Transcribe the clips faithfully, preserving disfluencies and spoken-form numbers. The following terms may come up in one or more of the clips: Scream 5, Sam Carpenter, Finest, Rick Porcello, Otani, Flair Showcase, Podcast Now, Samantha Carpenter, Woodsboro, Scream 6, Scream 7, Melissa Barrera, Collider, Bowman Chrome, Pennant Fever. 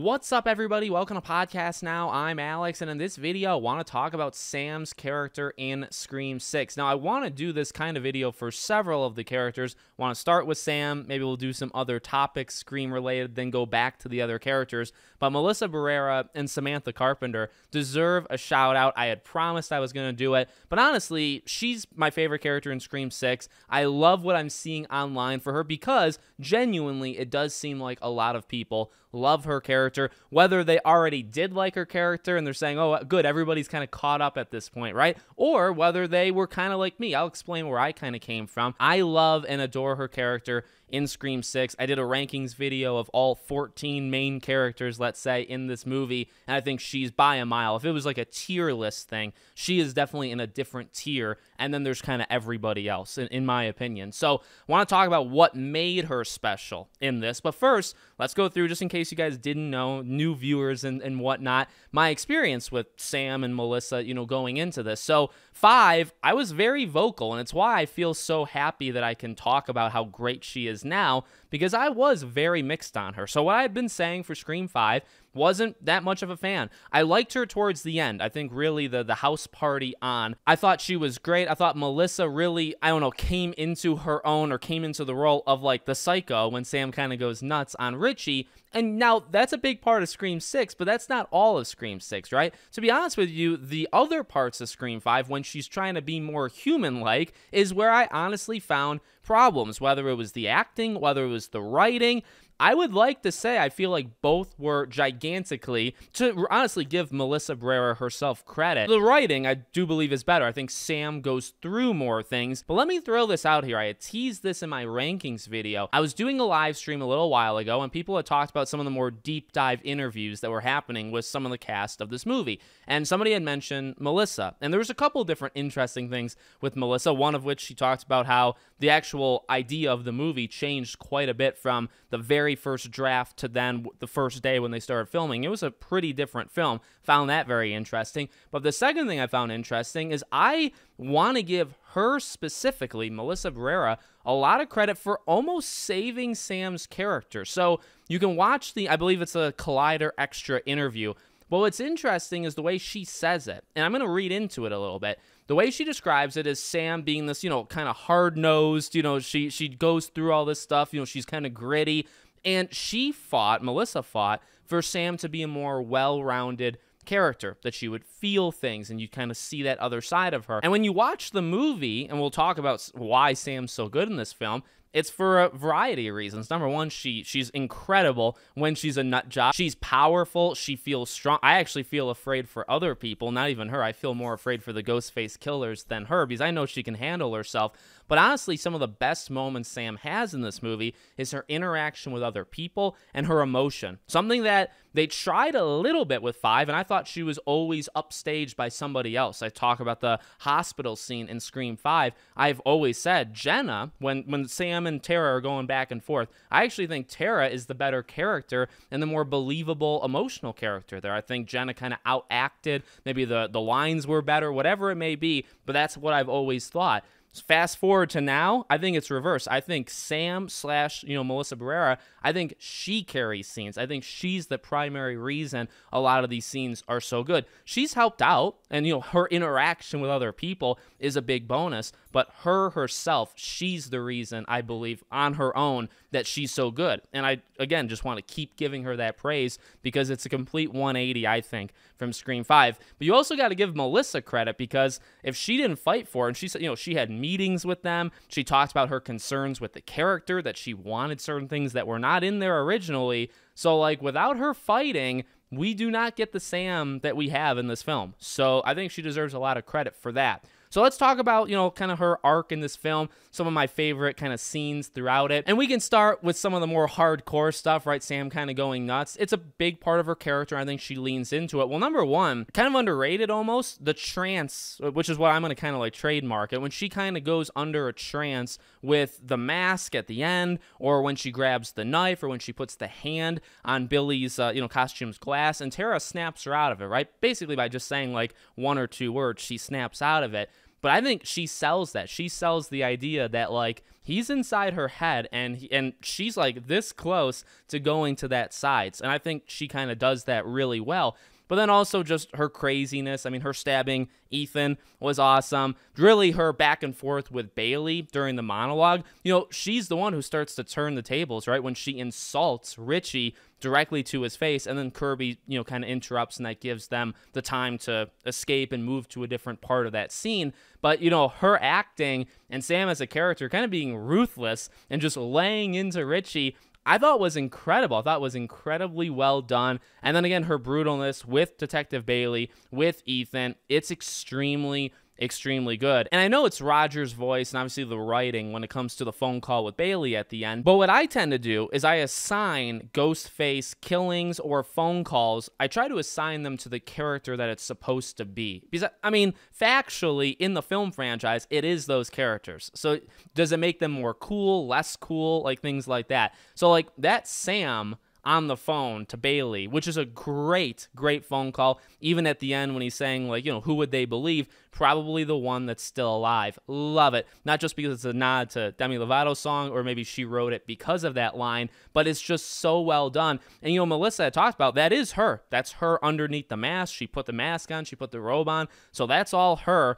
What's up, everybody? Welcome to Podcast Now. I'm Alex, and in this video, I want to talk about Sam's character in Scream six. Now, I want to do this kind of video for several of the characters. I want to start with Sam. Maybe we'll do some other topics Scream-related, then go back to the other characters. But Melissa Barrera and Samantha Carpenter deserve a shout-out. I had promised I was going to do it, but honestly, she's my favorite character in Scream six. I love what I'm seeing online for her because, genuinely, it does seem like a lot of people love her character. Whether they already did like her character and they're saying, oh, good, everybody's kind of caught up at this point, right? Or whether they were kind of like me. I'll explain where I kind of came from. I love and adore her character in Scream six. I did a rankings video of all fourteen main characters, let's say, in this movie, and I think she's by a mile. If it was like a tier list thing, she is definitely in a different tier, and then there's kind of everybody else, in, in my opinion. So I want to talk about what made her special in this, but first, let's go through, just in case you guys didn't know, new viewers and, and whatnot, my experience with Sam and Melissa, you know, going into this. So, five, I was very vocal, and it's why I feel so happy that I can talk about how great she is now, because I was very mixed on her. So what I had been saying for Scream five wasn't that much of a fan. I liked her towards the end. I think really the, the house party on. I thought she was great. I thought Melissa really, I don't know, came into her own or came into the role of like the psycho when Sam kind of goes nuts on Richie. And now that's a big part of Scream six, but that's not all of Scream six, right? To be honest with you, the other parts of Scream five, when she's trying to be more human-like, is where I honestly found problems, whether it was the acting, whether it was the writing. I would like to say I feel like both were gigantically, to honestly give Melissa Barrera herself credit. The writing, I do believe, is better. I think Sam goes through more things. But let me throw this out here. I had teased this in my rankings video. I was doing a live stream a little while ago, and people had talked about some of the more deep dive interviews that were happening with some of the cast of this movie. And somebody had mentioned Melissa. And there was a couple different interesting things with Melissa, one of which she talked about how the actual idea of the movie changed quite a bit from the very first draft to then the first day when they started filming. It was a pretty different film. Found that very interesting. But the second thing I found interesting is I want to give her specifically, Melissa Barrera, a lot of credit for almost saving Sam's character. So you can watch the, I believe it's a Collider Extra interview. But what's interesting is the way she says it. And I'm going to read into it a little bit. The way she describes it is Sam being this, you know, kind of hard-nosed, you know, she, she goes through all this stuff, you know, she's kind of gritty. And she fought, Melissa fought, for Sam to be a more well-rounded character, that she would feel things, and you kind of see that other side of her. And when you watch the movie, and we'll talk about why Sam's so good in this film, it's for a variety of reasons. Number one, she she's incredible when she's a nut job. She's powerful. She feels strong. I actually feel afraid for other people, not even her. I feel more afraid for the Ghostface killers than her because I know she can handle herself. But honestly, some of the best moments Sam has in this movie is her interaction with other people and her emotion. Something that they tried a little bit with five, and I thought she was always upstaged by somebody else. I talk about the hospital scene in Scream five. I've always said Jenna, when, when Sam and Tara are going back and forth, I actually think Tara is the better character and the more believable emotional character there. I think Jenna kind of outacted, maybe the, the lines were better, whatever it may be, but that's what I've always thought. Fast forward to now, I think it's reverse. I think Sam slash, you know, Melissa Barrera, I think she carries scenes. I think she's the primary reason a lot of these scenes are so good. She's helped out, and, you know, her interaction with other people is a big bonus, but her herself, she's the reason, I believe, on her own that she's so good. And I, again, just want to keep giving her that praise because it's a complete one eighty, I think, from Scream five. But you also got to give Melissa credit because if she didn't fight for it, and she said, you know, she had meetings with them. She talked about her concerns with the character, that she wanted certain things that were not in there originally. So, like, without her fighting, we do not get the Sam that we have in this film. So I think she deserves a lot of credit for that. So let's talk about, you know, kind of her arc in this film, some of my favorite kind of scenes throughout it. And we can start with some of the more hardcore stuff, right? Sam kind of going nuts. It's a big part of her character. I think she leans into it. Well, number one, kind of underrated almost, the trance, which is what I'm going to kind of like trademark it. When she kind of goes under a trance with the mask at the end, or when she grabs the knife, or when she puts the hand on Billy's, uh, you know, costume's glass, and Tara snaps her out of it, right? Basically by just saying like one or two words, she snaps out of it. But I think she sells that. She sells the idea that, like, He's inside her head, and he, and she's like this close to going to that sides. And I think she kind of does that really well. But then also just her craziness. I mean, her stabbing Ethan was awesome. Really, her back and forth with Bailey during the monologue. You know, she's the one who starts to turn the tables, right? When she insults Richie directly to his face, and then Kirby, you know, kind of interrupts, and that gives them the time to escape and move to a different part of that scene. But, you know, her acting and Sam as a character kind of being ruthless and just laying into Richie, I thought was incredible. I thought it was incredibly well done. And then again, her brutalness with Detective Bailey, with Ethan, it's extremely, extremely good. And I know it's Roger's voice and obviously the writing when it comes to the phone call with Bailey at the end. But what I tend to do is I assign Ghostface killings or phone calls. I try to assign them to the character that it's supposed to be. Because, I mean, factually, in the film franchise, it is those characters. So does it make them more cool, less cool, like things like that? So like that Sam on the phone to Bailey, which is a great, great phone call. Even at the end when he's saying, like, you know, who would they believe? Probably the one that's still alive. Love it. Not just because it's a nod to Demi Lovato's song, or maybe she wrote it because of that line, but it's just so well done. And, you know, Melissa talked about, that is her. That's her underneath the mask. She put the mask on. She put the robe on. So that's all her.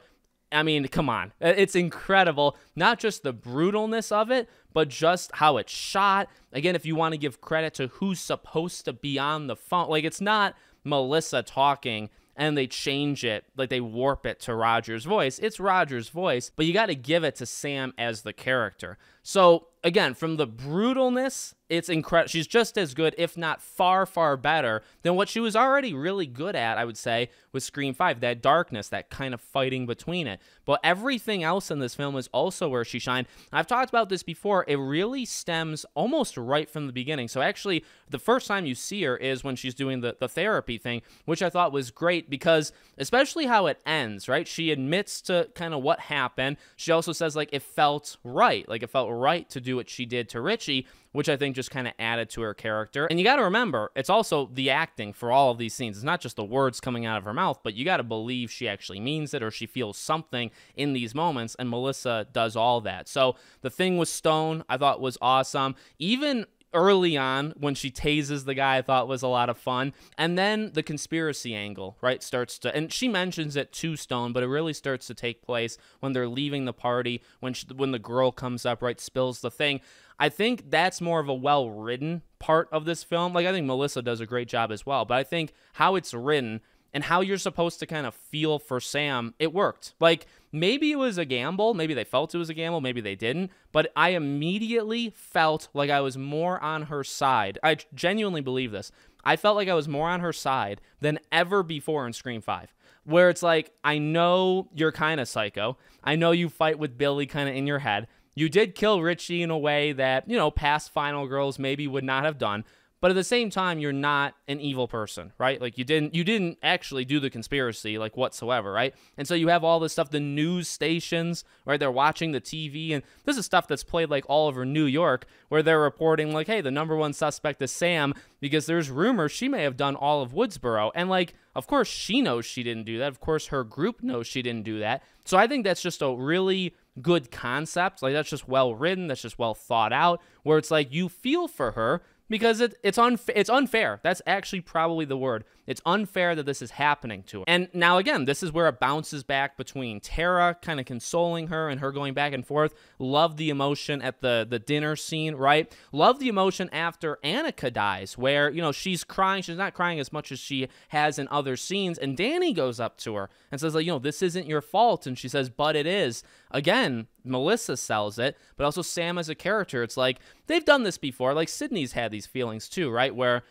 I mean, come on. It's incredible. Not just the brutalness of it, but just how it's shot. Again, if you want to give credit to who's supposed to be on the phone, like, it's not Melissa talking and they change it, like they warp it to Roger's voice. It's Roger's voice, but you got to give it to Sam as the character. So again, from the brutalness, it's incredible. She's just as good, if not far, far better than what she was already really good at, I would say, with Scream five, that darkness, that kind of fighting between it. But everything else in this film is also where she shined. I've talked about this before. It really stems almost right from the beginning. So actually, the first time you see her is when she's doing the, the therapy thing, which I thought was great because especially how it ends, right? She admits to kind of what happened. She also says, like, it felt right. Like, it felt right to do what she did to Richie, which I think just kind of added to her character. And you got to remember, it's also the acting for all of these scenes. It's not just the words coming out of her mouth, but you got to believe she actually means it or she feels something in these moments, and Melissa does all that. So the thing with Stone, I thought was awesome. Even early on when she tases the guy, I thought was a lot of fun. And then the conspiracy angle, right, starts to, and she mentions it to Stone, but it really starts to take place when they're leaving the party, when she, when the girl comes up, right, spills the thing. I think that's more of a well-written part of this film. Like, I think Melissa does a great job as well, but I think how it's written and how you're supposed to kind of feel for Sam, it worked. Like, maybe it was a gamble. Maybe they felt it was a gamble. Maybe they didn't. But I immediately felt like I was more on her side. I genuinely believe this. I felt like I was more on her side than ever before in Scream five, where it's like, I know you're kind of psycho. I know you fight with Billy kind of in your head. You did kill Richie in a way that, you know, past final girls maybe would not have done. But at the same time, you're not an evil person, right? Like, you didn't you didn't actually do the conspiracy, like, whatsoever, right? And so you have all this stuff, the news stations, right? They're watching the T V, and this is stuff that's played, like, all over New York, where they're reporting, like, hey, the number one suspect is Sam, because there's rumors she may have done all of Woodsboro. And, like, of course she knows she didn't do that. Of course her group knows she didn't do that. So I think that's just a really good concept. Like, that's just well written. That's just well thought out, where it's like you feel for her, because it, it's, unf it's unfair. That's actually probably the word. It's unfair that this is happening to her. And now, again, this is where it bounces back between Tara kind of consoling her and her going back and forth. Love the emotion at the, the dinner scene, right? Love the emotion after Annika dies, where, you know, she's crying. She's not crying as much as she has in other scenes. And Danny goes up to her and says, like, you know, this isn't your fault. And she says, but it is. Again, Melissa sells it, but also Sam as a character. It's like, they've done this before. Like, Sydney's had these feelings too, right? Where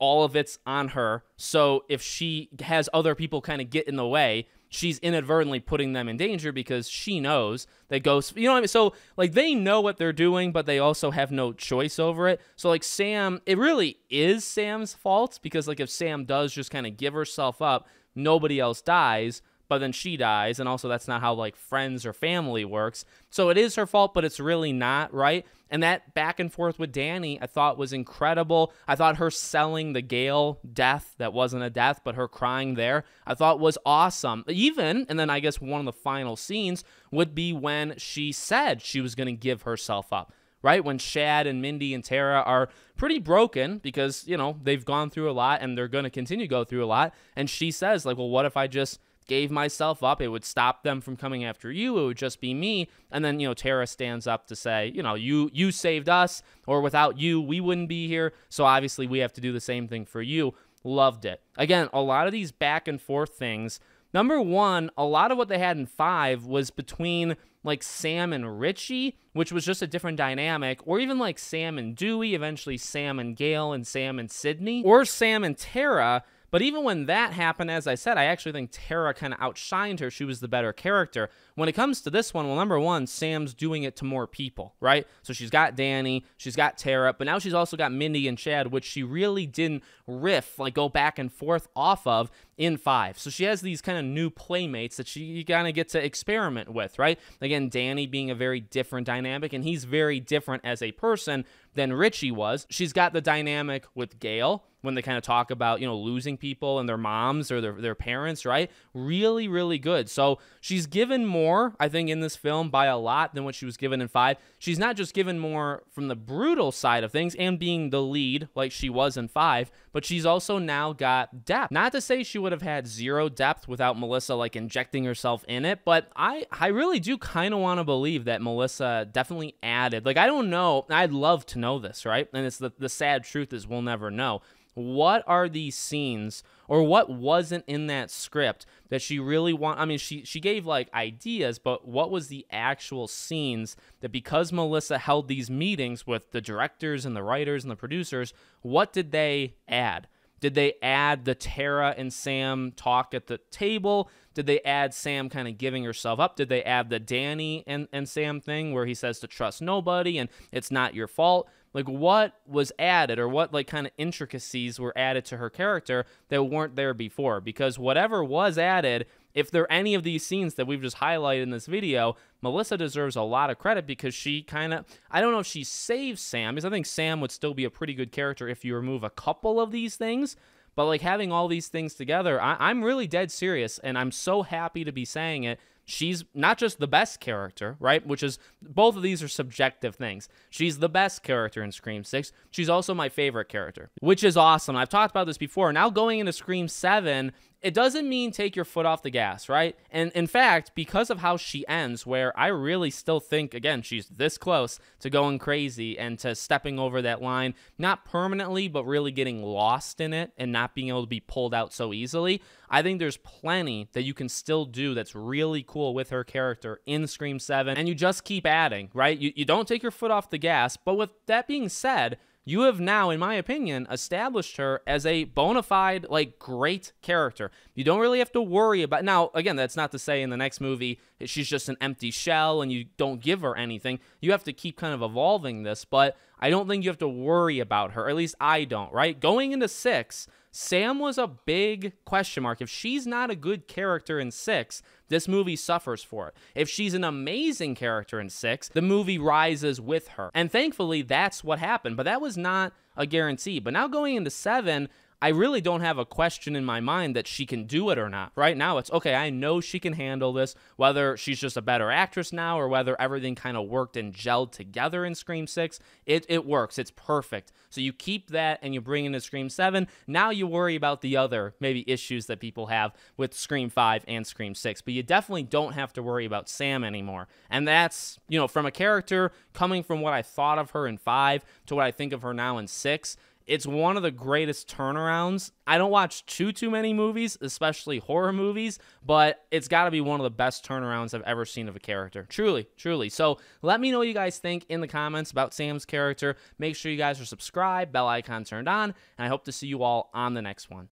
all of it's on her. So if she has other people kind of get in the way, she's inadvertently putting them in danger because she knows that ghosts, you know what I mean? So, like, they know what they're doing, but they also have no choice over it. So, like, Sam, it really is Sam's fault, because, like, if Sam does just kind of give herself up, nobody else dies. but then she dies, and also that's not how like friends or family works. So it is her fault, but it's really not, right? And that back and forth with Danny I thought was incredible. I thought her selling the Gale death, that wasn't a death, but her crying there, I thought was awesome. Even, and then I guess one of the final scenes would be when she said she was going to give herself up, right? When Shad and Mindy and Tara are pretty broken because, you know, they've gone through a lot and they're going to continue to go through a lot. And she says, like, well, what if I just gave myself up? It would stop them from coming after you. It would just be me. And then, you know, Tara stands up to say, you know, you you saved us, or without you, we wouldn't be here. So obviously we have to do the same thing for you. Loved it. Again, a lot of these back and forth things. Number one, a lot of what they had in five was between like Sam and Richie, which was just a different dynamic, or even like Sam and Dewey, eventually Sam and Gale, and Sam and Sydney, or Sam and Tara. But even when that happened, as I said, I actually think Tara kind of outshined her. She was the better character. When it comes to this one, well, number one, Sam's doing it to more people, right? So she's got Danny, she's got Tara, but now she's also got Mindy and Shad, which she really didn't riff, like go back and forth off of in five. So she has these kind of new playmates that she kind of get to experiment with, right? Again, Danny being a very different dynamic, and he's very different as a person than Richie was. She's got the dynamic with Gale when they kind of talk about, you know, losing people and their moms or their, their parents, right? Really, really good. So she's given more, I think, in this film by a lot than what she was given in five. She's not just given more from the brutal side of things and being the lead like she was in five, but she's also now got depth. Not to say she would have had zero depth without Melissa like injecting herself in it, but I, I really do kind of want to believe that Melissa definitely added, like, I don't know, I'd love to know this, right? And it's the, the sad truth is we'll never know. What are these scenes, or what wasn't in that script that she really want? I mean, she she gave like ideas, but what was the actual scenes that, because Melissa held these meetings with the directors and the writers and the producers, what did they add? Did they add the Tara and Sam talk at the table? Did they add Sam kind of giving herself up? Did they add the Danny and, and Sam thing where he says to trust nobody and it's not your fault? Like, what was added, or what like kind of intricacies were added to her character that weren't there before? Because whatever was added, if there are any of these scenes that we've just highlighted in this video, Melissa deserves a lot of credit, because she kind of, I don't know if she saves Sam, because I think Sam would still be a pretty good character if you remove a couple of these things. But like having all these things together, I, I'm really dead serious, and I'm so happy to be saying it. She's not just the best character, right? Which is, both of these are subjective things. She's the best character in Scream six. She's also my favorite character, which is awesome. I've talked about this before. Now going into Scream seven, it doesn't mean take your foot off the gas, right? And in fact, because of how she ends, where I really still think, again, she's this close to going crazy and to stepping over that line, not permanently, but really getting lost in it and not being able to be pulled out so easily. I think there's plenty that you can still do that's really cool with her character in Scream seven, and you just keep adding, right? You, you don't take your foot off the gas. But with that being said, you have now, in my opinion, established her as a bona fide, like, great character. You don't really have to worry about... Now, again, that's not to say in the next movie she's just an empty shell and you don't give her anything. You have to keep kind of evolving this, but I don't think you have to worry about her. At least I don't, right? Going into six, Sam was a big question mark. If she's not a good character in six, this movie suffers for it. If she's an amazing character in six, the movie rises with her. And thankfully, that's what happened. But that was not a guarantee. But now going into seven, I really don't have a question in my mind that she can do it or not. Right now, it's, okay, I know she can handle this, whether she's just a better actress now or whether everything kind of worked and gelled together in Scream six. It, it works. It's perfect. So you keep that and you bring into Scream seven. Now you worry about the other maybe issues that people have with Scream five and Scream six. But you definitely don't have to worry about Sam anymore. And that's, you know, from a character coming from what I thought of her in five to what I think of her now in six, it's one of the greatest turnarounds. I don't watch too, too many movies, especially horror movies, but it's got to be one of the best turnarounds I've ever seen of a character. Truly, truly. So let me know what you guys think in the comments about Sam's character. Make sure you guys are subscribed, bell icon turned on, and I hope to see you all on the next one.